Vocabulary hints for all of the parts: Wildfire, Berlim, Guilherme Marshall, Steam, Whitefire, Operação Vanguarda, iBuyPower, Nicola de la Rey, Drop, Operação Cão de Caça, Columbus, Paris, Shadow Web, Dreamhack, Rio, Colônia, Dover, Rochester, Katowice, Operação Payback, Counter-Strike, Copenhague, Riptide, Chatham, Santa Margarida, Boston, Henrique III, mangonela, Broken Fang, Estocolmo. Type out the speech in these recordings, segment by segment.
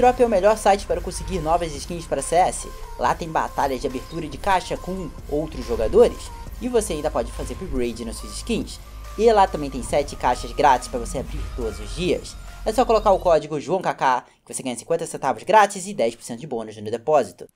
Drop é o melhor site para conseguir novas skins para CS. Lá tem batalhas de abertura de caixa com outros jogadores e você ainda pode fazer upgrade nas suas skins. E lá também tem 7 caixas grátis para você abrir todos os dias. É só colocar o código JOAOKAKA que você ganha 50 centavos grátis e 10% de bônus no depósito.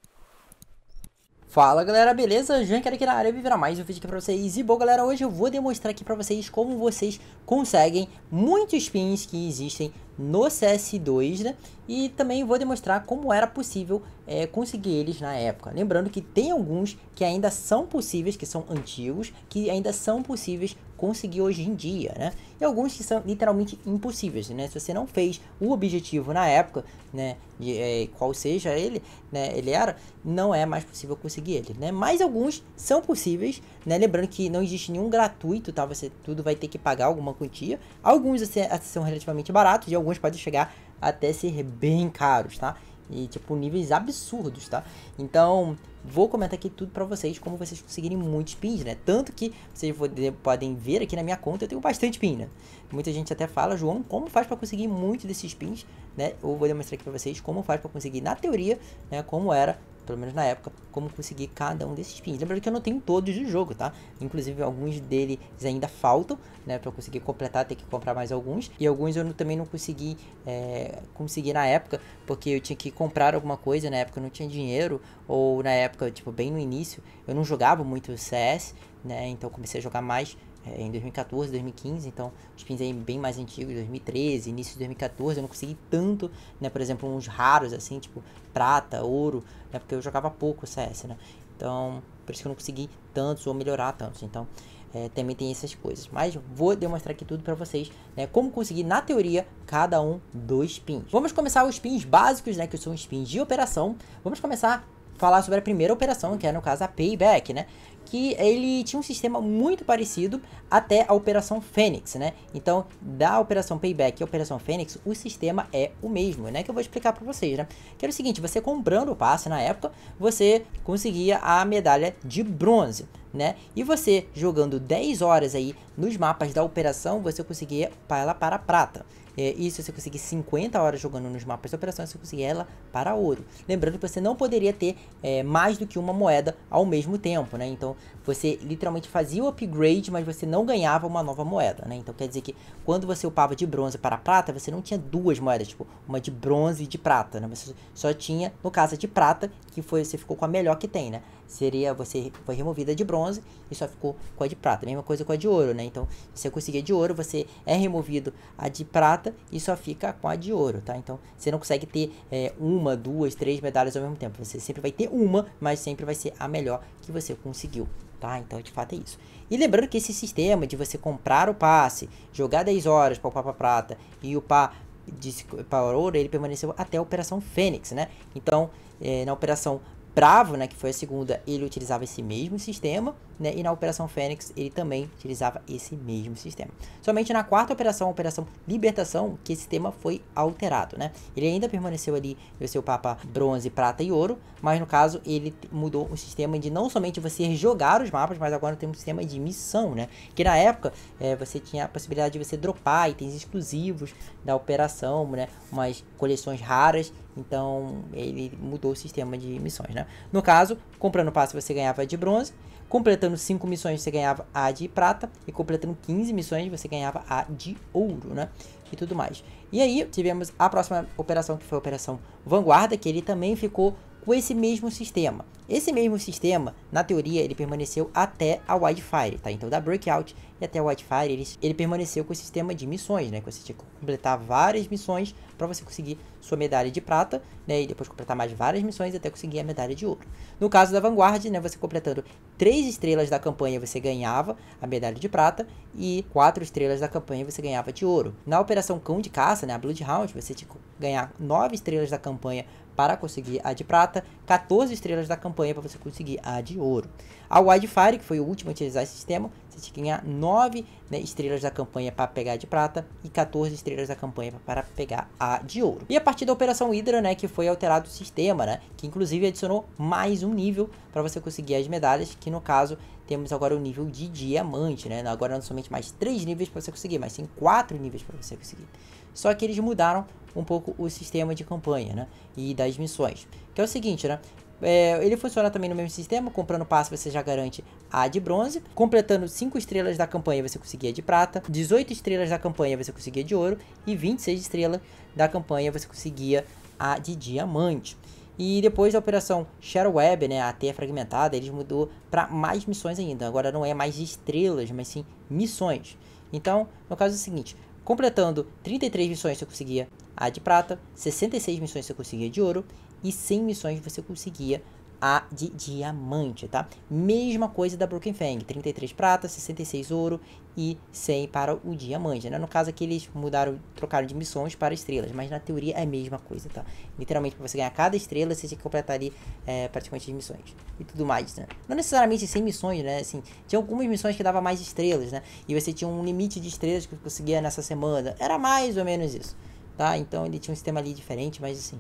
Fala galera, beleza? Junker aqui na área, viverá mais um vídeo aqui pra vocês. E bom galera, hoje eu vou demonstrar aqui pra vocês como vocês conseguem muitos pins que existem no CS2, né? E também vou demonstrar como era possível conseguir eles na época. Lembrando que tem alguns que ainda são possíveis, que são antigos, que ainda são possíveis conseguir hoje em dia, né? E alguns que são literalmente impossíveis, né? Se você não fez o objetivo na época, né? Qual seja ele, né? Ele era, não é mais possível conseguir ele, né? Mas alguns são possíveis, né? Lembrando que não existe nenhum gratuito, tá? Você tudo vai ter que pagar alguma quantia. Alguns são relativamente baratos e alguns podem chegar até ser bem caros, tá? E tipo níveis absurdos, tá? Então vou comentar aqui tudo pra vocês como vocês conseguirem muitos pins, né? Tanto que vocês podem ver aqui na minha conta eu tenho bastante pin, né? Muita gente até fala, João, como faz pra conseguir muitos desses pins, né? Eu vou demonstrar aqui pra vocês como faz pra conseguir na teoria, né? Como era, pelo menos na época, como conseguir cada um desses pins. Lembrando que eu não tenho todos do jogo, tá? Inclusive alguns deles ainda faltam, né? Pra eu conseguir completar, ter que comprar mais alguns. E alguns eu também não consegui conseguir na época, porque eu tinha que comprar alguma coisa. Na época eu não tinha dinheiro, ou na época, tipo, bem no início, eu não jogava muito CS, né? Então eu comecei a jogar mais em 2014, 2015, então os pins aí bem mais antigos, 2013, início de 2014, eu não consegui tanto, né, por exemplo, uns raros assim, tipo prata, ouro, né, porque eu jogava pouco CS, né, então por isso que eu não consegui tantos ou melhorar tantos, então também tem essas coisas, mas vou demonstrar aqui tudo pra vocês, né, como conseguir na teoria cada um dos pins. Vamos começar os pins básicos, né, que são os pins de operação. Vamos começar a falar sobre a primeira operação, que é no caso a Payback, né, que ele tinha um sistema muito parecido até a Operação Fênix, né? Então, da Operação Payback e Operação Fênix, o sistema é o mesmo, né? Que eu vou explicar pra vocês, né? Que era o seguinte, você comprando o passe na época, você conseguia a medalha de bronze, né? E você, jogando 10 horas aí nos mapas da operação, você conseguia ela para prata. E se você conseguir 50 horas jogando nos mapas da operação, você conseguia ela para ouro. Lembrando que você não poderia ter mais do que uma moeda ao mesmo tempo, né? Então, você literalmente fazia o upgrade, mas você não ganhava uma nova moeda, né? Então quer dizer que quando você upava de bronze para prata, você não tinha duas moedas, tipo, uma de bronze e de prata, né? Você só tinha, no caso, a de prata, que foi, você ficou com a melhor que tem, né? Você foi removida de bronze e só ficou com a de prata. Mesma coisa com a de ouro, né? Então, se você conseguir de ouro, você é removido a de prata e só fica com a de ouro, tá? Então, você não consegue ter uma, duas, três medalhas ao mesmo tempo. Você sempre vai ter uma, mas sempre vai ser a melhor que você conseguiu, tá? Então, de fato, é isso. E lembrando que esse sistema de você comprar o passe, jogar 10 horas para upar para prata e upar para ouro, ele permaneceu até a Operação Fênix, né? Então, na Operação Bravo, né, que foi a segunda, ele utilizava esse mesmo sistema, né, e na Operação Fênix ele também utilizava esse mesmo sistema. Somente na quarta operação, a Operação Libertação, que esse sistema foi alterado, né? Ele ainda permaneceu ali no seu papa bronze, prata e ouro, mas no caso ele mudou o sistema de não somente você jogar os mapas, mas agora tem um sistema de missão, né? Que na época você tinha a possibilidade de você dropar itens exclusivos da operação, né? Umas coleções raras. Então ele mudou o sistema de missões, né? No caso, comprando passe você ganhava a de bronze, completando 5 missões você ganhava a de prata, e completando 15 missões você ganhava a de ouro, né? E tudo mais. E aí tivemos a próxima operação, que foi a Operação Vanguarda, que ele também ficou com esse mesmo sistema. Esse mesmo sistema, na teoria, ele permaneceu até a Whitefire, tá? Então, da Breakout e até a Whitefire, ele permaneceu com esse sistema de missões, né? Que você tinha que completar várias missões para você conseguir sua medalha de prata, né? E depois completar mais várias missões até conseguir a medalha de ouro. No caso da Vanguard, né? Você completando 3 estrelas da campanha, você ganhava a medalha de prata, e 4 estrelas da campanha, você ganhava de ouro. Na Operação Cão de Caça, né? A Bloodhound, você tinha que ganhar 9 estrelas da campanha para conseguir a de prata, 14 estrelas da campanha para você conseguir a de ouro. A Wildfire, que foi o último a utilizar esse sistema, você tinha que ganhar 9, né, estrelas da campanha para pegar a de prata e 14 estrelas da campanha para pegar a de ouro. E a partir da Operação Hidra, né, que foi alterado o sistema, né, que inclusive adicionou mais um nível para você conseguir as medalhas, que no caso temos agora o nível de diamante, né? Agora não somente mais 3 níveis para você conseguir, mas sim 4 níveis para você conseguir. Só que eles mudaram um pouco o sistema de campanha, né, e das missões, que é o seguinte, né, ele funciona também no mesmo sistema. Comprando passe você já garante a de bronze, completando 5 estrelas da campanha você conseguia de prata, 18 estrelas da campanha você conseguia de ouro e 26 estrelas da campanha você conseguia a de diamante. E depois da Operação Shadow Web, né, a teia fragmentada, eles mudou para mais missões ainda. Agora não é mais estrelas, mas sim missões. Então, no caso é o seguinte, completando 33 missões você conseguia a de prata, 66 missões você conseguia de ouro e 100 missões você conseguia a de diamante, tá? Mesma coisa da Broken Fang, 33 prata, 66 ouro e 100 para o diamante, né? No caso aqui eles mudaram, trocaram de missões para estrelas, mas na teoria é a mesma coisa, tá? Literalmente, para você ganhar cada estrela, você tinha que completar ali praticamente as missões e tudo mais, né? Não necessariamente 100 missões, né? Assim, tinha algumas missões que dava mais estrelas, né? E você tinha um limite de estrelas que você conseguia nessa semana, era mais ou menos isso, tá? Então ele tinha um sistema ali diferente, mas assim...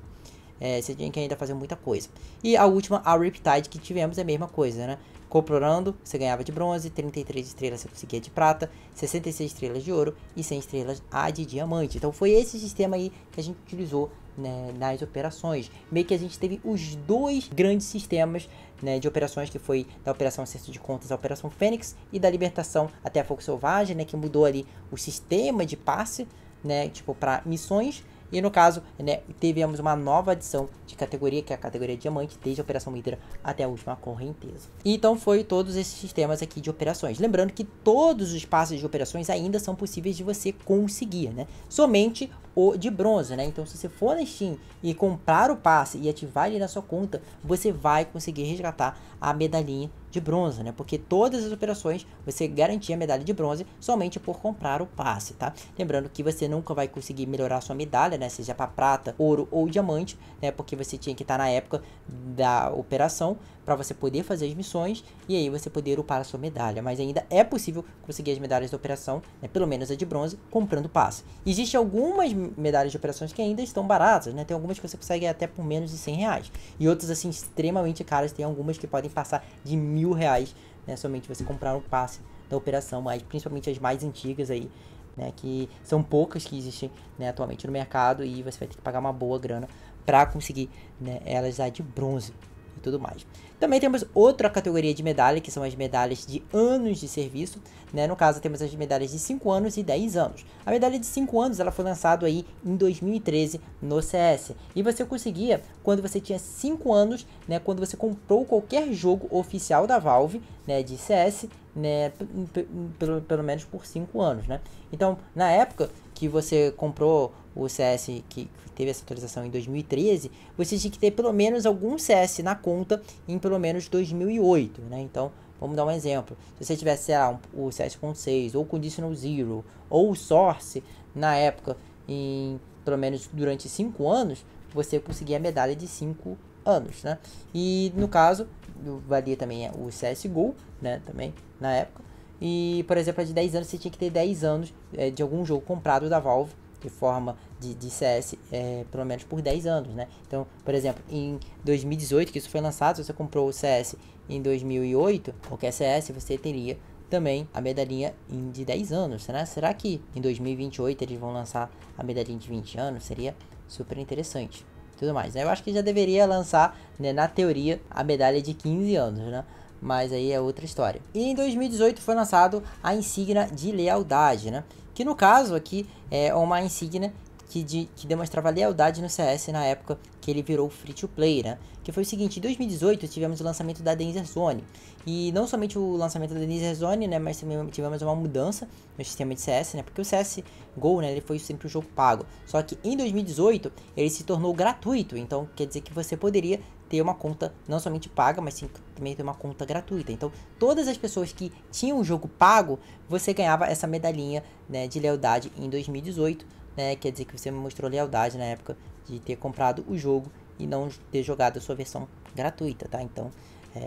você tem que ainda fazer muita coisa. E a última, a Riptide, que tivemos é a mesma coisa, né? Comprando, você ganhava de bronze, 33 estrelas você conseguia de prata, 66 estrelas de ouro e 100 estrelas a de diamante. Então foi esse sistema aí que a gente utilizou, né, nas operações. Meio que a gente teve os dois grandes sistemas, né, de operações, que foi da Operação Acerto de Contas, a Operação Fênix, e da Libertação até a Fogo Selvagem, né, que mudou ali o sistema de passe, né, tipo, para missões. E no caso, né, tivemos uma nova adição de categoria, que é a categoria diamante, desde a Operação Hidra até a última correnteza. Então foi todos esses sistemas aqui de operações. Lembrando que todos os passes de operações ainda são possíveis de você conseguir, né? Somente o de bronze, né? Então se você for na Steam e comprar o passe e ativar ele na sua conta, você vai conseguir resgatar a medalhinha de bronze, né? Porque todas as operações você garantia a medalha de bronze somente por comprar o passe, tá? Lembrando que você nunca vai conseguir melhorar a sua medalha, né? Seja para prata, ouro ou diamante, né? Porque você tinha que estar na época da operação para você poder fazer as missões e aí você poder upar a sua medalha. Mas ainda é possível conseguir as medalhas da operação, né? Pelo menos a de bronze, comprando passe. Existem algumas medalhas de operações que ainda estão baratas, né? Tem algumas que você consegue até por menos de R$100 e outras assim extremamente caras. Tem algumas que podem passar de R$1.000, né? Somente você comprar um passe da operação, mas principalmente as mais antigas aí, né? Que são poucas que existem, né, atualmente no mercado, e você vai ter que pagar uma boa grana para conseguir, né, elas a de bronze e tudo mais. Também temos outra categoria de medalha, que são as medalhas de anos de serviço, né? No caso temos as medalhas de 5 anos e 10 anos. A medalha de 5 anos ela foi lançada aí em 2013 no CS, e você conseguia quando você tinha 5 anos, né, quando você comprou qualquer jogo oficial da Valve, né, de CS, né, pelo menos por 5 anos, né? Então na época que você comprou o CS, que teve essa atualização em 2013, você tinha que ter pelo menos algum CS na conta em pelo menos 2008, né? Então vamos dar um exemplo, se você tivesse, sei lá, o CS.6 ou Conditional Zero ou Source na época, em pelo menos durante 5 anos, você conseguia a medalha de 5 anos, né? E no caso valia também o CSGO, né, também na época. E por exemplo, a de 10 anos você tinha que ter 10 anos de algum jogo comprado da Valve de forma de CS, pelo menos por 10 anos, né? Então, por exemplo, em 2018, que isso foi lançado, se você comprou o CS em 2008, qualquer CS, você teria também a medalhinha de 10 anos, né? Será que em 2028 eles vão lançar a medalhinha de 20 anos? Seria super interessante, tudo mais, né? Eu acho que já deveria lançar, né, na teoria, a medalha de 15 anos, né? Mas aí é outra história. E em 2018 foi lançado a insígnia de lealdade, né? Que no caso aqui é uma insígnia que demonstrava lealdade no CS na época que ele virou free to play, né? Que foi o seguinte, em 2018 tivemos o lançamento da Danger Zone. E não somente o lançamento da Danger Zone, né? Mas também tivemos uma mudança no sistema de CS, né? Porque o CSGO, né? Ele foi sempre um jogo pago. Só que em 2018 ele se tornou gratuito. Então quer dizer que você poderia ter uma conta não somente paga, mas sim também ter uma conta gratuita. Então todas as pessoas que tinham o jogo pago, você ganhava essa medalhinha, né, de lealdade em 2018, né? Quer dizer que você mostrou lealdade na época de ter comprado o jogo e não ter jogado a sua versão gratuita, tá? Então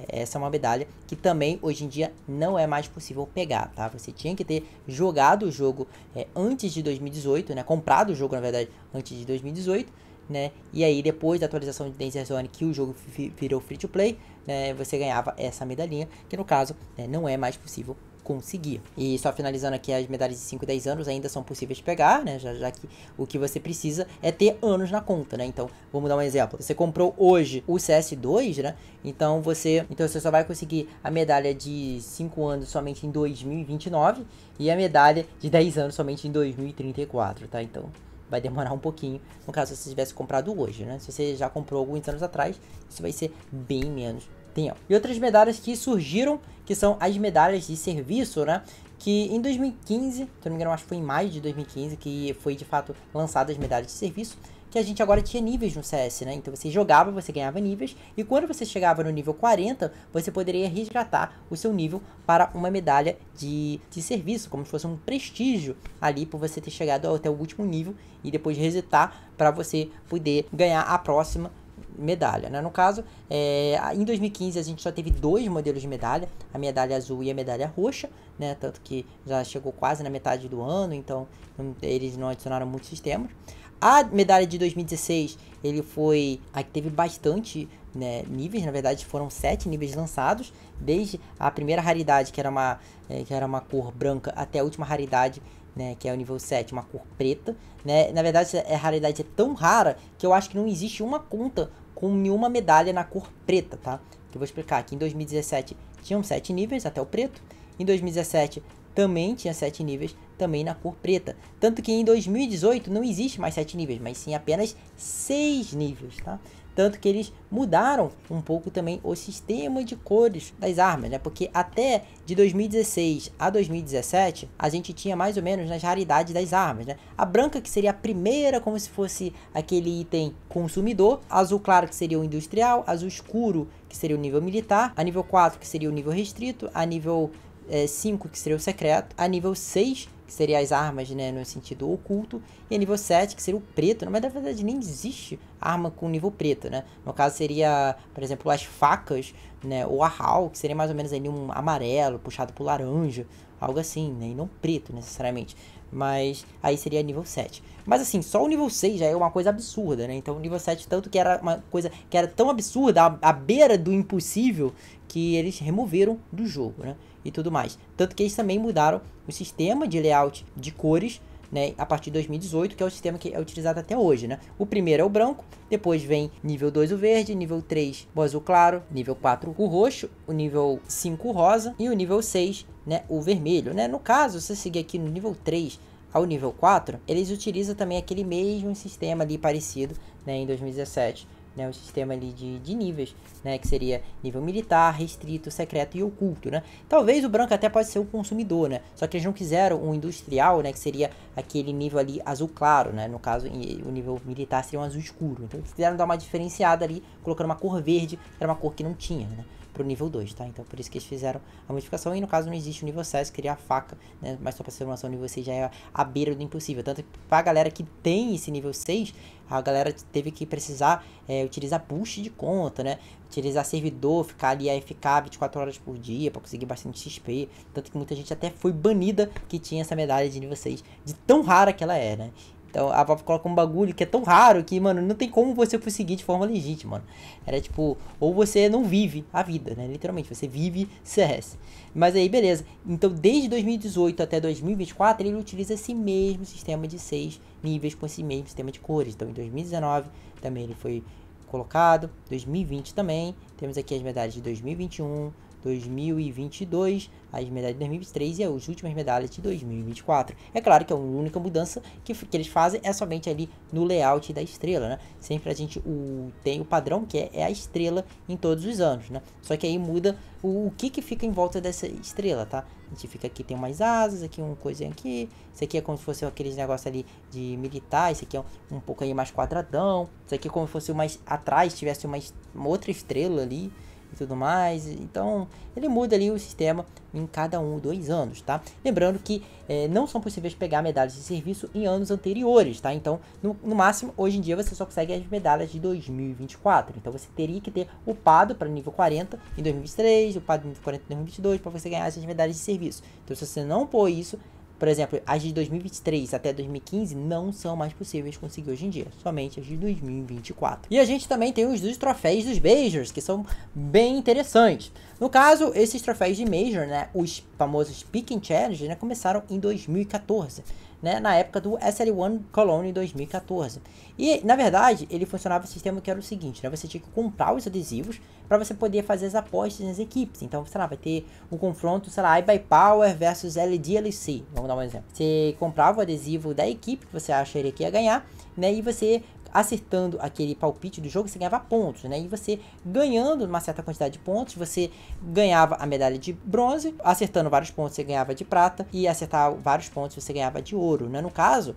essa é uma medalha que também hoje em dia não é mais possível pegar, tá? Você tinha que ter jogado o jogo antes de 2018, né? Comprado o jogo, na verdade, antes de 2018, né? E aí depois da atualização de Danger Zone, que o jogo virou free to play, né, você ganhava essa medalhinha, que no caso, né, não é mais possível conseguir. E só finalizando aqui, as medalhas de 5 e 10 anos ainda são possíveis de pegar, né? Já que o que você precisa é ter anos na conta, né? Então, vamos dar um exemplo. Você comprou hoje o CS2, né? Então você só vai conseguir a medalha de 5 anos somente em 2029 e a medalha de 10 anos somente em 2034, tá? Então vai demorar um pouquinho, no caso se você tivesse comprado hoje, né? Se você já comprou alguns anos atrás, isso vai ser bem menos tempo. E outras medalhas que surgiram, que são as medalhas de serviço, né? Que em 2015, se eu não me engano, acho que foi em maio de 2015, que foi de fato lançada as medalhas de serviço, que a gente agora tinha níveis no CS, né? Então você jogava, você ganhava níveis, e quando você chegava no nível 40, você poderia resgatar o seu nível para uma medalha de serviço, como se fosse um prestígio ali por você ter chegado até o último nível e depois resetar para você poder ganhar a próxima medalha, né? No caso, em 2015 a gente só teve 2 modelos de medalha, a medalha azul e a medalha roxa, né? Tanto que já chegou quase na metade do ano, então eles não adicionaram muitos sistemas. A medalha de 2016, ele foi a que teve bastante, né, níveis, na verdade foram 7 níveis lançados, desde a primeira raridade, que era uma cor branca, até a última raridade, né, que é o nível 7, uma cor preta, né? Na verdade a raridade é tão rara que eu acho que não existe uma conta com nenhuma medalha na cor preta, tá? Que eu vou explicar aqui. Em 2017 tinham 7 níveis até o preto, em 2017 também tinha 7 níveis, também na cor preta. Tanto que em 2018 não existe mais 7 níveis, mas sim apenas 6 níveis, tá? Tanto que eles mudaram um pouco também o sistema de cores das armas, né? Porque até de 2016 a 2017, a gente tinha mais ou menos nas raridades das armas, né? A branca, que seria a primeira, como se fosse aquele item consumidor. Azul claro, que seria o industrial. Azul escuro, que seria o nível militar. A nível 4, que seria o nível restrito. A nível 5, que seria o secreto. A nível 6, que seria as armas, né, no sentido oculto, e a nível 7, que seria o preto. Não, mas na verdade nem existe arma com nível preto, né? No caso seria, por exemplo, as facas, né, ou a HAL, que seria mais ou menos ali um amarelo puxado por laranja, algo assim, né, e não preto necessariamente. Mas aí seria nível 7. Mas assim, só o nível 6 já é uma coisa absurda, né? Então o nível 7, tanto que era uma coisa que era tão absurda, à beira do impossível, que eles removeram do jogo, né? E tudo mais. Tanto que eles também mudaram o sistema de layout de cores, né, a partir de 2018, que é o sistema que é utilizado até hoje, né? O primeiro é o branco, depois vem nível 2 o verde, nível 3 o azul claro, nível 4 o roxo, o nível 5 o rosa e o nível 6, né, o vermelho, né? No caso, se você seguir aqui no nível 3 ao nível 4, eles utilizam também aquele mesmo sistema ali parecido, né, em 2017. Né, o sistema ali de níveis, né, que seria nível militar, restrito, secreto e oculto, né? Talvez o branco até pode ser o consumidor, né? Só que eles não quiseram um industrial, né, que seria aquele nível ali azul claro, né? No caso, o nível militar seria um azul escuro. Então eles quiseram dar uma diferenciada ali, colocando uma cor verde, que era uma cor que não tinha, né, para o nível 2, tá? Então por isso que eles fizeram a modificação. E no caso não existe o nível 6, que seria a faca, né? Mas só para ser uma noção, o nível 6 já é a beira do impossível. Tanto que para a galera que tem esse nível 6, a galera teve que precisar utilizar boost de conta, né? Utilizar servidor, ficar ali AFK 24 horas por dia para conseguir bastante XP. Tanto que muita gente até foi banida que tinha essa medalha de nível 6, de tão rara que ela é, né? Então a Valve coloca um bagulho que é tão raro que, mano, não tem como você conseguir de forma legítima, mano. Era tipo, ou você não vive a vida, né? Literalmente, você vive CS. Mas aí, beleza. Então desde 2018 até 2024, ele utiliza esse mesmo sistema de 6 níveis com esse mesmo sistema de cores. Então em 2019 também ele foi colocado, 2020 também. Temos aqui as medalhas de 2021, 2022, as medalhas de 2023 e as últimas medalhas de 2024. É claro que a única mudança que eles fazem é somente ali no layout da estrela, né? Sempre a gente tem o padrão que é a estrela em todos os anos, né? Só que aí muda o que fica em volta dessa estrela, tá? A gente fica aqui, tem umas asas, aqui uma coisinha aqui. Isso aqui é como se fosse aqueles negócios ali de militar. Isso aqui é um pouco aí mais quadradão. Isso aqui é como se fosse mais atrás, tivesse uma outra estrela ali e tudo mais. Então ele muda ali o sistema em cada um ou 2 anos, tá? Lembrando que não são possíveis pegar medalhas de serviço em anos anteriores, tá? Então no máximo, hoje em dia, você só consegue as medalhas de 2024. Então você teria que ter upado para nível 40 em 2023, upado nível 40 em 2022, para você ganhar essas medalhas de serviço. Então se você não pôr isso, Por exemplo, as de 2023 até 2015 não são mais possíveis conseguir hoje em dia, somente as de 2024. E a gente também tem os dos troféus dos Majors, que são bem interessantes. No caso, esses troféus de Major, né, os famosos Pick and Challenge, né, começaram em 2014. Né, na época do SL1 Colônia em 2014. E, na verdade, ele funcionava o sistema que era o seguinte, né? Você tinha que comprar os adesivos para você poder fazer as apostas nas equipes. Então, sei lá, vai ter um confronto, sei lá, iBuyPower versus LDLC. Vamos dar um exemplo. Você comprava o adesivo da equipe que você acha que ia ganhar, né? E você, acertando aquele palpite do jogo, você ganhava pontos, né? E você ganhando uma certa quantidade de pontos, você ganhava a medalha de bronze, acertando vários pontos você ganhava de prata, e acertar vários pontos você ganhava de ouro, né? No caso,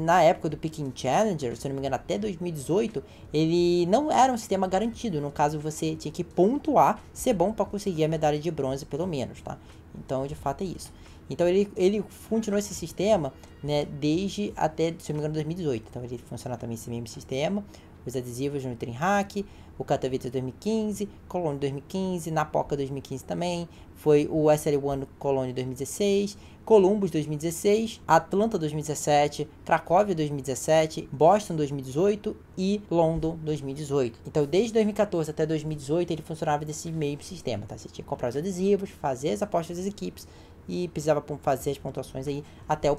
na época do Picking Challenger, se eu não me engano, até 2018, ele não era um sistema garantido. No caso, você tinha que pontuar, ser bom para conseguir a medalha de bronze, pelo menos, tá? Então, de fato, é isso. Então, ele continuou esse sistema, né, desde até, se eu não me engano, 2018. Então, ele funciona também esse mesmo sistema. Os adesivos no Dreamhack, o Katowice 2015, Colônia 2015, na Poca 2015 também, foi o SL1 Colônia 2016, Columbus 2016, Atlanta 2017, Cracóvia 2017, Boston 2018 e London 2018. Então, desde 2014 até 2018, ele funcionava desse mesmo sistema, tá? Você tinha que comprar os adesivos, fazer as apostas das equipes e precisava fazer as pontuações aí até o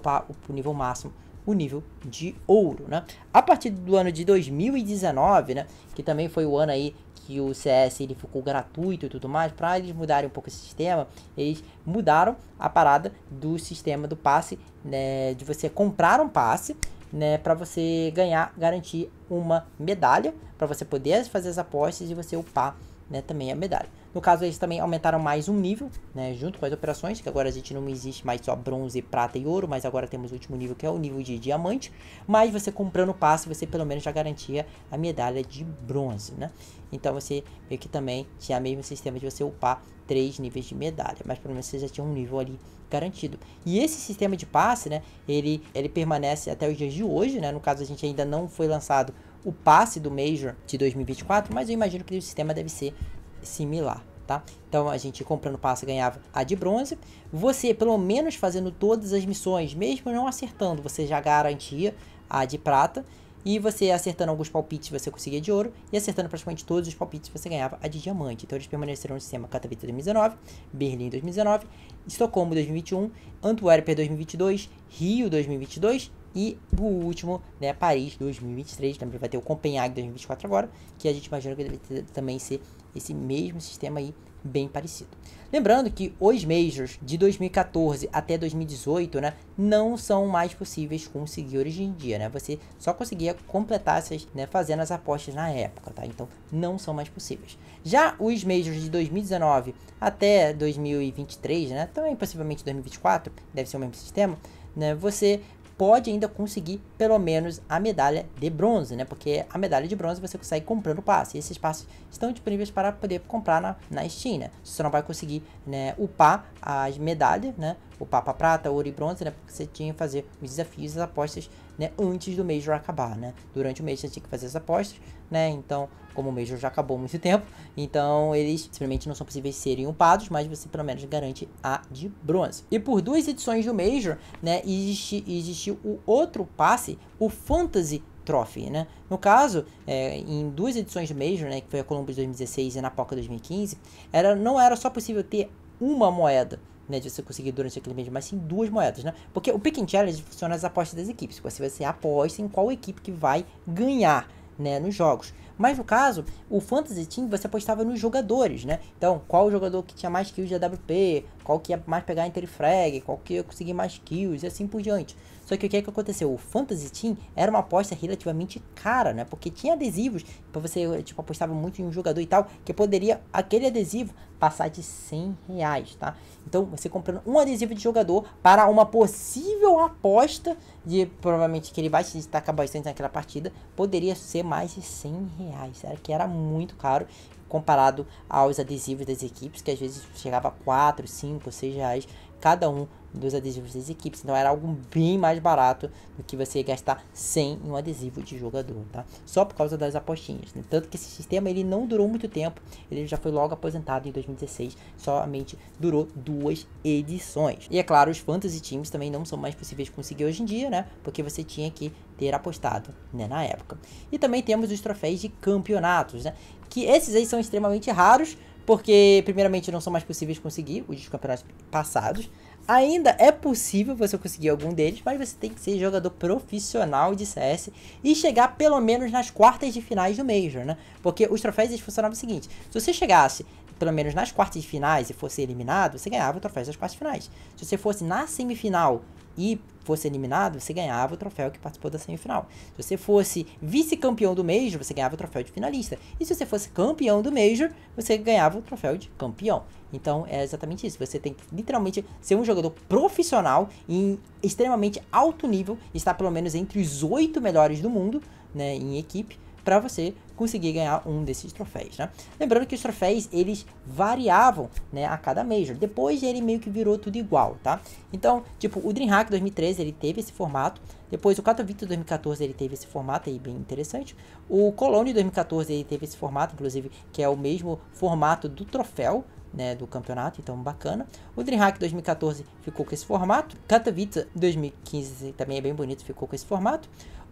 nível máximo, o nível de ouro, né? A partir do ano de 2019, né, que também foi o ano aí que o CS ele ficou gratuito e tudo mais, para eles mudarem um pouco esse sistema, eles mudaram a parada do sistema do passe, né, de você comprar um passe, né, para você ganhar, garantir uma medalha, para você poder fazer as apostas e você upar, né, também a medalha. No caso, eles também aumentaram mais um nível, né, junto com as operações, que agora a gente não existe mais só bronze, prata e ouro, mas agora temos o último nível, que é o nível de diamante. Mas você comprando o passe, você pelo menos já garantia a medalha de bronze, né? Então você meio que também tinha o mesmo sistema de você upar 3 níveis de medalha, mas pelo menos você já tinha um nível ali garantido. E esse sistema de passe, né, ele permanece até os dias de hoje, né? No caso, a gente ainda não foi lançado o passe do Major de 2024, mas eu imagino que o sistema deve ser similar, tá? Então a gente comprando passe ganhava a de bronze. Você pelo menos fazendo todas as missões, mesmo não acertando, você já garantia a de prata. E você acertando alguns palpites você conseguia de ouro. E acertando praticamente todos os palpites você ganhava a de diamante. Então eles permaneceram no sistema Katowice 2019, Berlim 2019, Estocolmo 2021, Antuérpia 2022, Rio 2022 e o último, né, Paris 2023. Também vai ter o Copenhague 2024 agora, que a gente imagina que deve ter, também ser esse mesmo sistema aí, bem parecido. Lembrando que os Majors de 2014 até 2018, né, não são mais possíveis conseguir hoje em dia, né? Você só conseguia completar essas, né, fazendo as apostas na época, tá? Então não são mais possíveis. Já os Majors de 2019 até 2023, né, também possivelmente 2024, deve ser o mesmo sistema, né, você pode ainda conseguir pelo menos a medalha de bronze, né? Porque a medalha de bronze você consegue comprando passe. E esses passes estão disponíveis para poder comprar na Steam, né? Você não vai conseguir, né, upar as medalhas, né? Upar para prata, ouro e bronze, né? Porque você tinha que fazer os desafios, as apostas, né, antes do Major acabar, né? Durante o mês você tinha que fazer as apostas, né? Então, como o Major já acabou há muito tempo, então eles simplesmente não são possíveis serem upados, mas você pelo menos garante a de bronze. E por 2 edições do Major, né, existiu o outro passe, o Fantasy Trophy, né? No caso, em 2 edições do Major, né, que foi a Columbus 2016 e na Poca 2015, não era só possível ter uma moeda, né, de você conseguir durante aquele mês, mas sim 2 moedas, né? Porque o Pick and Challenge funciona nas apostas das equipes. Você aposta em qual equipe que vai ganhar, né, nos jogos. Mas no caso, o Fantasy Team você apostava nos jogadores, né? Então, qual jogador que tinha mais kills de AWP, qual que ia mais pegar entre frag, qual que ia conseguir mais kills e assim por diante. Só que o que é que aconteceu? O Fantasy Team era uma aposta relativamente cara, né? Porque tinha adesivos, para você, tipo, apostava muito em um jogador e tal, que poderia aquele adesivo passar de R$100, tá? Então, você comprando um adesivo de jogador para uma possível aposta de, provavelmente, que ele vai se destacar bastante naquela partida, poderia ser mais de R$100. Que era muito caro comparado aos adesivos das equipes, que às vezes chegava a R$4, R$5, R$6 cada um dos adesivos das equipes. Então era algo bem mais barato do que você gastar 100 em um adesivo de jogador, tá? Só por causa das apostinhas, né? Tanto que esse sistema ele não durou muito tempo, ele já foi logo aposentado em 2016, somente durou 2 edições. E é claro, os fantasy teams também não são mais possíveis de conseguir hoje em dia, né? Porque você tinha que ter apostado, né, na época. E também temos os troféus de campeonatos, né? Que esses aí são extremamente raros, porque primeiramente não são mais possíveis conseguir os dos campeonatos passados. Ainda é possível você conseguir algum deles, mas você tem que ser jogador profissional de CS e chegar pelo menos nas quartas de finais do Major, né? Porque os troféus eles funcionavam o seguinte: se você chegasse pelo menos nas quartas de finais e fosse eliminado, você ganhava o troféu das quartas de finais. Se você fosse na semifinal e fosse eliminado, você ganhava o troféu que participou da semifinal. Se você fosse vice-campeão do Major, você ganhava o troféu de finalista. E se você fosse campeão do Major, você ganhava o troféu de campeão. Então é exatamente isso, você tem que literalmente ser um jogador profissional em extremamente alto nível, estar pelo menos entre os 8 melhores do mundo, né, em equipe, para você conseguir ganhar um desses troféus, né? Lembrando que os troféus, eles variavam, né, a cada Major. Depois ele meio que virou tudo igual, tá? Então, tipo, o Dreamhack 2013, ele teve esse formato. Depois o Katowice 2014, ele teve esse formato aí bem interessante. O Colônia 2014, ele teve esse formato, inclusive, que é o mesmo formato do troféu, né, do campeonato, então bacana. O Dreamhack 2014 ficou com esse formato. Katowice 2015 também é bem bonito, ficou com esse formato.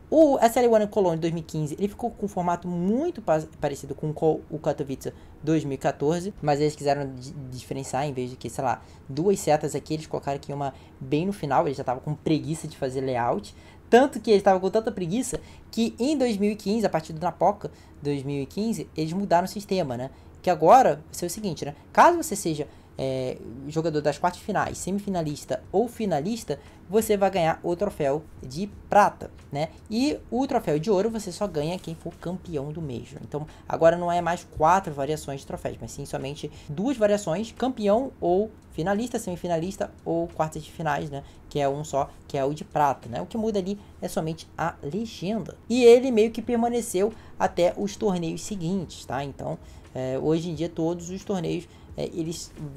O SL1 Cologne 2015, ele ficou com um formato muito parecido com o Katowice 2014, mas eles quiseram diferenciar, em vez de que, sei lá, duas setas aqui, eles colocaram aqui uma bem no final, eles já estavam com preguiça de fazer layout, tanto que eles estavam com tanta preguiça que em 2015, a partir do Napoca 2015, eles mudaram o sistema, né? Que agora vai ser o seguinte, né? Caso você seja jogador das quartas finais, semifinalista ou finalista, você vai ganhar o troféu de prata, né? E o troféu de ouro você só ganha quem for campeão do Major. Então agora não é mais 4 variações de troféus, mas sim somente 2 variações: campeão ou finalista, semifinalista ou quartas de finais, né? Que é um só, que é o de prata, né? O que muda ali é somente a legenda. E ele meio que permaneceu até os torneios seguintes, tá? Então hoje em dia todos os torneios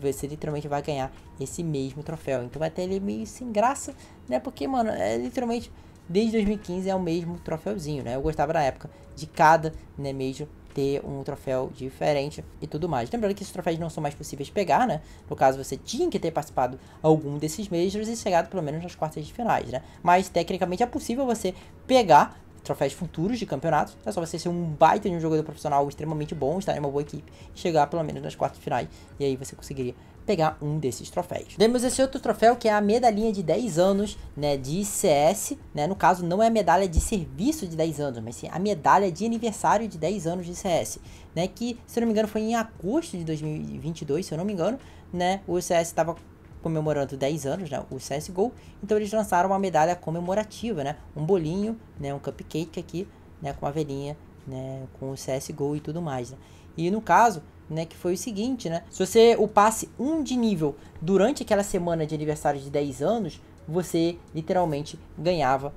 você literalmente vai ganhar esse mesmo troféu. Então até ele é meio sem graça, né? Porque, mano, literalmente desde 2015 é o mesmo troféuzinho, né? Eu gostava na época de cada, né, Major ter um troféu diferente e tudo mais. Lembrando que esses troféus não são mais possíveis de pegar, né? No caso, você tinha que ter participado algum desses Majors e chegado pelo menos nas quartas de finais, né? Mas tecnicamente é possível você pegar troféus futuros de campeonatos. É só você ser um baita de um jogador profissional extremamente bom, estar em uma boa equipe, chegar pelo menos nas quartas finais, e aí você conseguiria pegar um desses troféus. Temos esse outro troféu, que é a medalhinha de 10 anos, né, de CS, né? No caso não é a medalha de serviço de 10 anos, mas sim a medalha de aniversário de 10 anos de CS, né? Que, se eu não me engano, foi em agosto de 2022, se eu não me engano, né? O CS estava comemorando 10 anos, né, o CSGO, então eles lançaram uma medalha comemorativa, né, um bolinho, né, um cupcake aqui, né, com uma velhinha, né, com o CSGO e tudo mais, né. E no caso, né, que foi o seguinte, né, se você upasse um de nível durante aquela semana de aniversário de 10 anos, você literalmente ganhava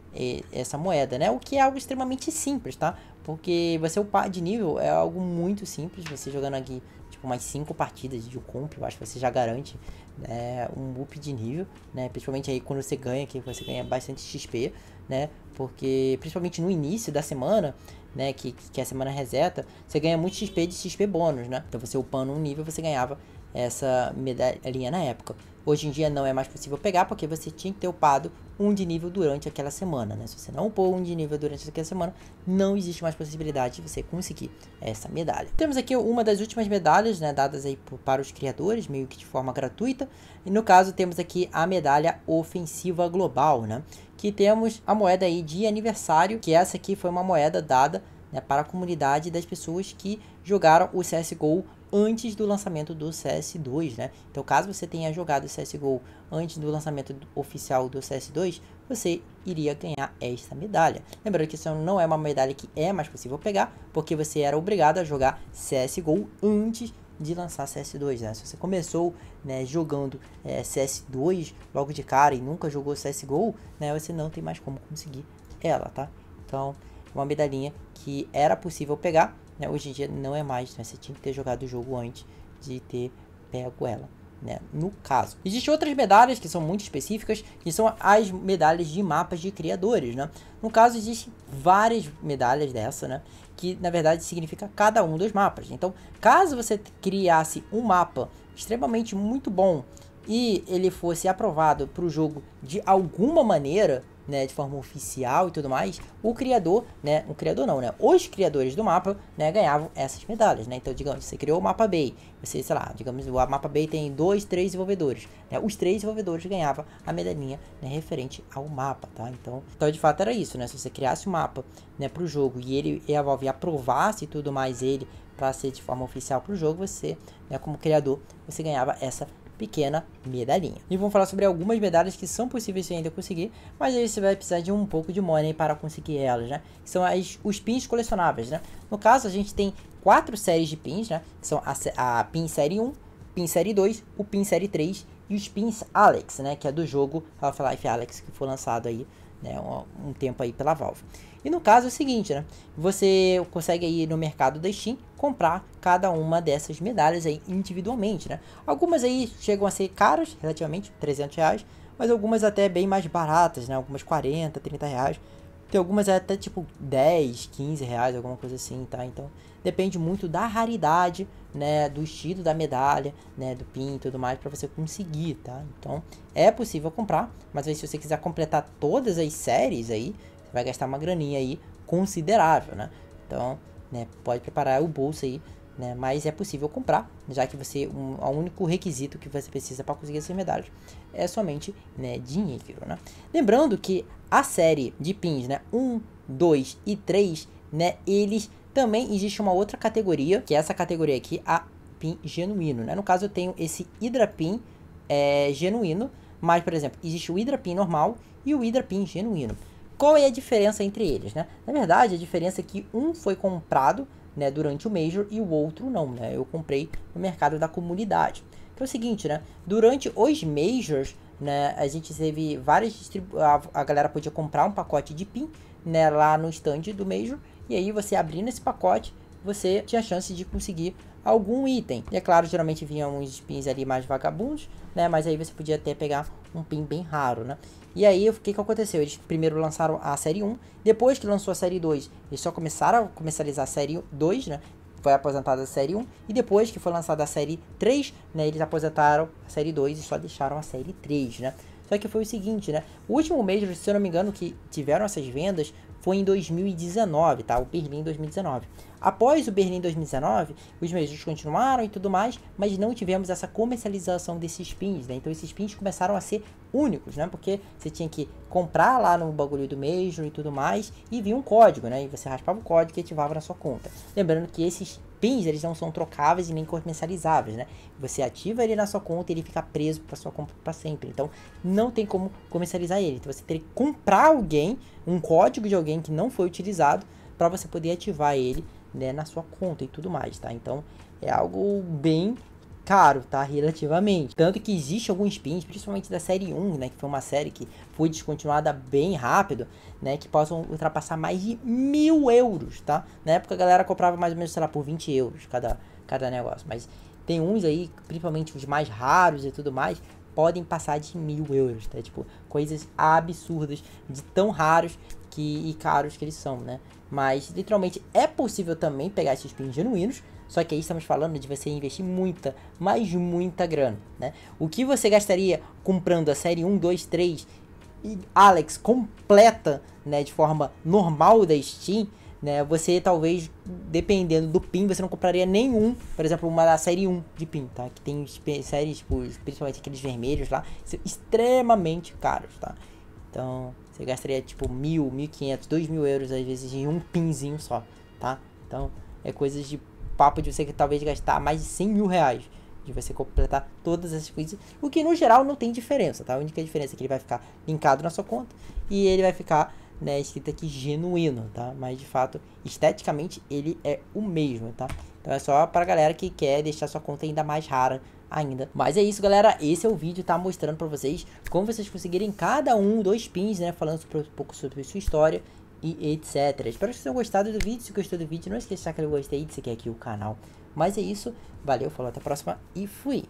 essa moeda, né, o que é algo extremamente simples, tá, porque você upar de nível é algo muito simples, você jogando aqui umas 5 partidas de comp, eu acho que você já garante, né, um up de nível, né, principalmente aí quando você ganha, que você ganha bastante XP, né, porque principalmente no início da semana, né, que a semana reseta, você ganha muito XP de XP bônus, né, então você upando um nível, você ganhava essa medalhinha na época. Hoje em dia não é mais possível pegar, porque você tinha que ter upado um de nível durante aquela semana, né? Se você não upou um de nível durante aquela semana, não existe mais possibilidade de você conseguir essa medalha. Temos aqui uma das últimas medalhas, né, dadas aí para os criadores, meio que de forma gratuita. E no caso temos aqui a medalha ofensiva global, né? Que temos a moeda aí de aniversário, que essa aqui foi uma moeda dada, né, para a comunidade das pessoas que jogaram o CSGO antes do lançamento do CS2, né? Então, caso você tenha jogado o CSGO antes do lançamento oficial do CS2, você iria ganhar esta medalha. Lembrando que isso não é uma medalha que é mais possível pegar, porque você era obrigado a jogar CSGO antes de lançar CS2, né? Se você começou, né, jogando CS2 logo de cara e nunca jogou CSGO, né, você não tem mais como conseguir ela, tá? Então, uma medalhinha que era possível pegar, né, hoje em dia não é mais, né, você tinha que ter jogado o jogo antes de ter pego ela, né, no caso. Existem outras medalhas que são muito específicas, que são as medalhas de mapas de criadores, né? No caso, existem várias medalhas dessa, né, que na verdade significa cada um dos mapas. Então, caso você criasse um mapa extremamente muito bom e ele fosse aprovado para o jogo de alguma maneira, né, de forma oficial e tudo mais, o criador, né, o criador não, né, os criadores do mapa, né, ganhavam essas medalhas, né. Então, digamos, você criou o mapa Bay, você, sei lá, digamos, o mapa Bay tem 2, 3 desenvolvedores, né, os 3 desenvolvedores ganhavam a medalhinha, né, referente ao mapa, tá? Então de fato era isso, né, se você criasse o mapa, né, para o jogo e ele e a Valve aprovasse e tudo mais ele para ser de forma oficial para o jogo, você, né, como criador, você ganhava essa pequena medalhinha. E vamos falar sobre algumas medalhas que são possíveis de ainda conseguir, mas aí você vai precisar de um pouco de money para conseguir elas, né? Que são os pins colecionáveis, né? No caso, a gente tem 4 séries de pins, né? Que são a pin série 1, pin série 2, o pin série 3 e os pins Alex, né? Que é do jogo Half-Life Alex, que foi lançado aí, né, um tempo aí pela Valve. E no caso é o seguinte, né, você consegue aí no mercado da Steam comprar cada uma dessas medalhas aí individualmente, né. Algumas aí chegam a ser caras, relativamente, R$300, mas algumas até bem mais baratas, né, algumas 40, R$30, tem algumas até tipo 10, R$15, alguma coisa assim, tá? Então depende muito da raridade, né, do estilo da medalha, né, do pin e tudo mais, para você conseguir, tá? Então é possível comprar, mas aí se você quiser completar todas as séries aí, você vai gastar uma graninha aí considerável, né? Então, né, pode preparar o bolso aí, né, mas é possível comprar, já que você, o único requisito que você precisa para conseguir essas medalhas é somente, né, dinheiro, né? Lembrando que a série de pins, né, 1, 2 e 3, né, eles também existe uma outra categoria, que é essa categoria aqui, a pin genuíno, né? No caso, eu tenho esse Hydra pin genuíno, mas, por exemplo, existe o Hydra pin normal e o Hydra pin genuíno. Qual é a diferença entre eles, né? Na verdade, a diferença é que um foi comprado, né, durante o Major e o outro não, né? Eu comprei no mercado da comunidade. Que é o seguinte, né? Durante os Majors, né, a gente teve várias distribuições, a galera podia comprar um pacote de pin, né, lá no stand do Major. E aí você abrindo esse pacote, você tinha chance de conseguir algum item. E é claro, geralmente vinham uns pins ali mais vagabundos, né? Mas aí você podia até pegar um pin bem raro, né? E aí, o que aconteceu? Eles primeiro lançaram a série 1, depois que lançou a série 2, eles só começaram a comercializar a série 2, né? Foi aposentada a série 1, e depois que foi lançada a série 3, né? Eles aposentaram a série 2 e só deixaram a série 3, né? Só que foi o seguinte, né? O último mês, se eu não me engano, que tiveram essas vendas foi em 2019, tá? O Berlim 2019. Após o Berlim 2019, os Majors continuaram e tudo mais, mas não tivemos essa comercialização desses pins, né? Então esses pins começaram a ser únicos, né? Porque você tinha que comprar lá no bagulho do Major e tudo mais, e vinha um código, né? E você raspava o código e ativava na sua conta. Lembrando que esses pins, eles não são trocáveis e nem comercializáveis, né? Você ativa ele na sua conta e ele fica preso para sua compra para sempre. Então, não tem como comercializar ele. Então, você teria que comprar alguém, um código de alguém que não foi utilizado, para você poder ativar ele, né, na sua conta e tudo mais, tá? Então, é algo bem caro, tá? Relativamente. Tanto que existe alguns pins, principalmente da série 1, né? Que foi uma série que foi descontinuada bem rápido, né? Que possam ultrapassar mais de €1.000, tá? Na época a galera comprava mais ou menos, sei lá, por €20 cada negócio. Mas tem uns aí, principalmente os mais raros e tudo mais, podem passar de €1.000, tá? Tipo, coisas absurdas de tão raros e caros que eles são, né? Mas, literalmente, é possível também pegar esses pins genuínos, só que aí estamos falando de você investir muita, mas muita grana, né? O que você gastaria comprando a série 1, 2, 3 e Alex completa, né, de forma normal da Steam, né? Você talvez, dependendo do pin, você não compraria nenhum, por exemplo, uma da série 1 de pin, tá? Que tem séries, tipo, principalmente aqueles vermelhos lá, são extremamente caros, tá? Então, você gastaria tipo 1.000, 1.500, €2.000 às vezes em um pinzinho só, tá? Então, é coisas de papo de você que talvez gastar mais de R$100 mil, de você completar todas essas coisas, o que no geral não tem diferença, tá? A única diferença é que ele vai ficar linkado na sua conta e ele vai ficar, né, escrito aqui genuíno, tá? Mas de fato, esteticamente, ele é o mesmo, tá? Então é só pra galera que quer deixar sua conta ainda mais rara ainda. Mas é isso, galera, esse é o vídeo, tá, mostrando pra vocês como vocês conseguirem cada um dos pins, né, falando um pouco sobre sua história e etc. Espero que vocês tenham gostado do vídeo. Se gostou do vídeo, não esqueça de deixar aquele gostei, de seguir aqui o canal. Mas é isso, valeu, falou, até a próxima e fui!